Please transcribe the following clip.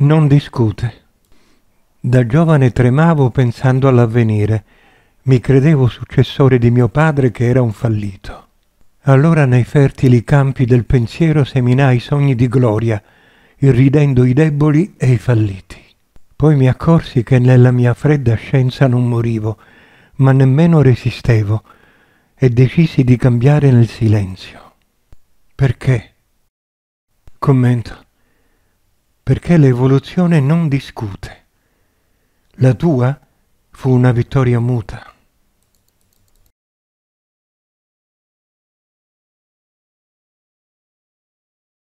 non discute. Da giovane tremavo pensando all'avvenire. Mi credevo successore di mio padre, che era un fallito. Allora nei fertili campi del pensiero seminai sogni di gloria, irridendo i deboli e i falliti. Poi mi accorsi che nella mia fredda scienza non morivo, ma nemmeno resistevo, e decisi di cambiare nel silenzio. Perché? Commento. Perché l'evoluzione non discute. La tua fu una vittoria muta.